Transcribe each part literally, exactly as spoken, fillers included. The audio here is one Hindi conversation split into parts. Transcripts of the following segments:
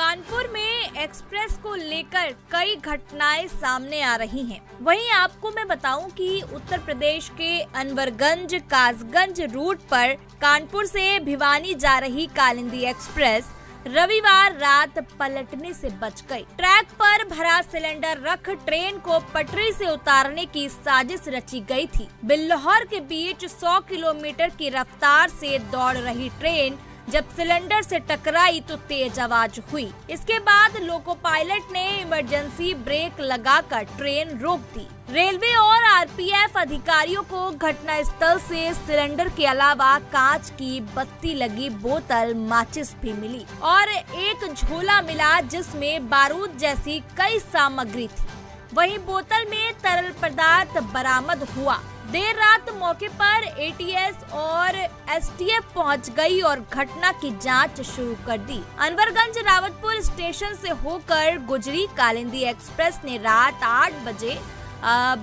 कानपुर में एक्सप्रेस को लेकर कई घटनाएं सामने आ रही हैं। वहीं आपको मैं बताऊं कि उत्तर प्रदेश के अनवरगंज काजगंज रूट पर कानपुर से भिवानी जा रही कालिंदी एक्सप्रेस रविवार रात पलटने से बच गई। ट्रैक पर भरा सिलेंडर रख ट्रेन को पटरी से उतारने की साजिश रची गई थी। बिल्लोहार के बीच सौ किलोमीटर की रफ्तार से दौड़ रही ट्रेन जब सिलेंडर से टकराई तो तेज आवाज हुई। इसके बाद लोको पायलट ने इमरजेंसी ब्रेक लगाकर ट्रेन रोक दी। रेलवे और आरपीएफ अधिकारियों को घटना स्थल से सिलेंडर के अलावा कांच की बत्ती लगी बोतल, माचिस भी मिली और एक झोला मिला जिसमें बारूद जैसी कई सामग्री थी। वहीं बोतल में तरल पदार्थ बरामद हुआ। देर रात मौके पर एटीएस और एसटीएफ पहुंच गई और घटना की जांच शुरू कर दी। अनवरगंज रावतपुर स्टेशन से होकर गुजरी कालिंदी एक्सप्रेस ने रात आठ बजे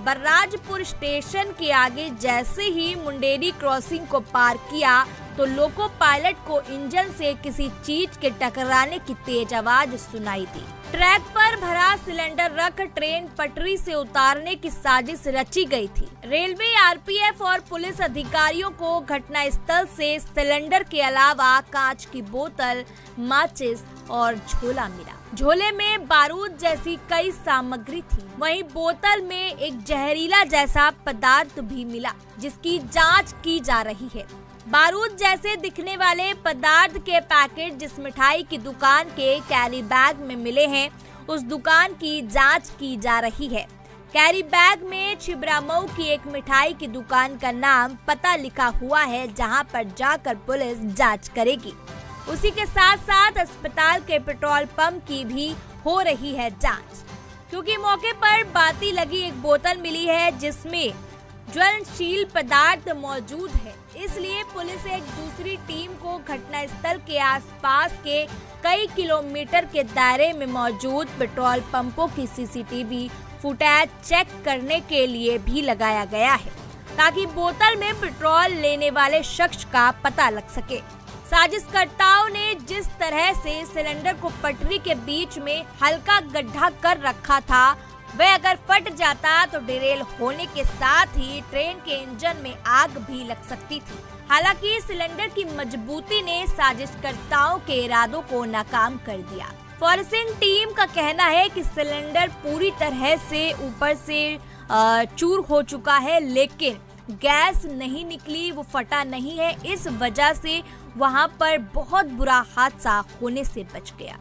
बराजपुर स्टेशन के आगे जैसे ही मुंडेरी क्रॉसिंग को पार किया तो लोको पायलट को इंजन से किसी चीज के टकराने की तेज आवाज सुनाई दी। ट्रैक पर भरा सिलेंडर रख ट्रेन पटरी से उतारने की साजिश रची गई थी। रेलवे, आरपीएफ और पुलिस अधिकारियों को घटना स्थल से सिलेंडर के अलावा कांच की बोतल, माचिस और झोला मिला। झोले में बारूद जैसी कई सामग्री थी। वहीं बोतल में एक जहरीला जैसा पदार्थ भी मिला जिसकी जांच की जा रही है। बारूद जैसे दिखने वाले पदार्थ के पैकेट जिस मिठाई की दुकान के कैरी बैग में मिले हैं, उस दुकान की जांच की जा रही है। कैरी बैग में छिब्रामऊ की एक मिठाई की दुकान का नाम पता लिखा हुआ है, जहां पर जाकर पुलिस जांच करेगी। उसी के साथ साथ अस्पताल के पेट्रोल पंप की भी हो रही है जांच, क्योंकि मौके पर बाती लगी एक बोतल मिली है जिसमें ज्वलनशील पदार्थ मौजूद है। इसलिए पुलिस एक दूसरी टीम को घटना स्थल के आसपास के कई किलोमीटर के दायरे में मौजूद पेट्रोल पंपों की सीसीटीवी फुटेज चेक करने के लिए भी लगाया गया है, ताकि बोतल में पेट्रोल लेने वाले शख्स का पता लग सके। साजिशकर्ताओं ने जिस तरह से सिलेंडर को पटरी के बीच में हल्का गड्ढा कर रखा था, वह अगर फट जाता तो डिरेल होने के साथ ही ट्रेन के इंजन में आग भी लग सकती थी। हालांकि सिलेंडर की मजबूती ने साजिशकर्ताओं के इरादों को नाकाम कर दिया। फोरेंसिक टीम का कहना है कि सिलेंडर पूरी तरह से ऊपर से चूर हो चुका है, लेकिन गैस नहीं निकली, वो फटा नहीं है। इस वजह से वहां पर बहुत बुरा हादसा होने से बच गया।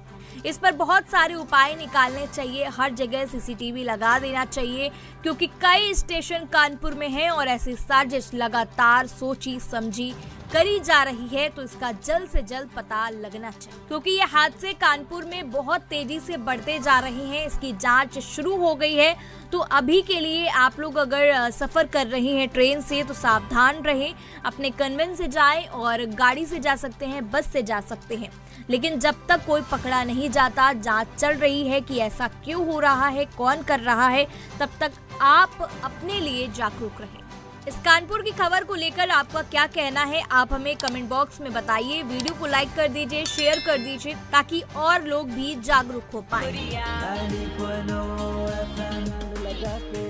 इस पर बहुत सारे उपाय निकालने चाहिए, हर जगह सीसीटीवी लगा देना चाहिए, क्योंकि कई स्टेशन कानपुर में हैं और ऐसी साजिश लगातार सोची समझी करी जा रही है, तो इसका जल्द से जल्द पता लगना चाहिए, क्योंकि ये हादसे कानपुर में बहुत तेजी से बढ़ते जा रहे हैं। इसकी जांच शुरू हो गई है, तो अभी के लिए आप लोग अगर सफ़र कर रहे हैं ट्रेन से तो सावधान रहें, अपने कन्वेंस से जाएं और गाड़ी से जा सकते हैं, बस से जा सकते हैं। लेकिन जब तक कोई पकड़ा नहीं जाता, जाँच चल रही है कि ऐसा क्यों हो रहा है, कौन कर रहा है, तब तक आप अपने लिए जागरूक रहें। इस कानपुर की खबर को लेकर आपका क्या कहना है, आप हमें कमेंट बॉक्स में बताइए। वीडियो को लाइक कर दीजिए, शेयर कर दीजिए, ताकि और लोग भी जागरूक हो पाए।